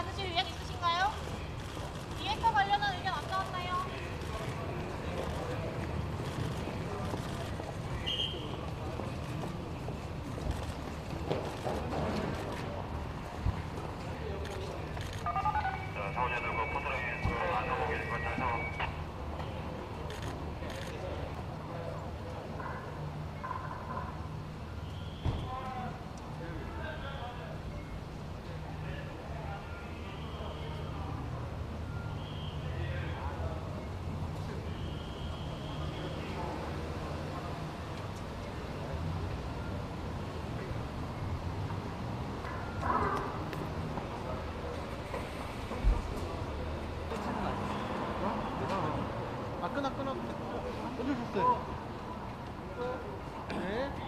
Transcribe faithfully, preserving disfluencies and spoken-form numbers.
받으실 의향 있으신가요? 기획과 관련한 의견 안 나왔나요? 끊어 끊어 끊어 줬어요. 네.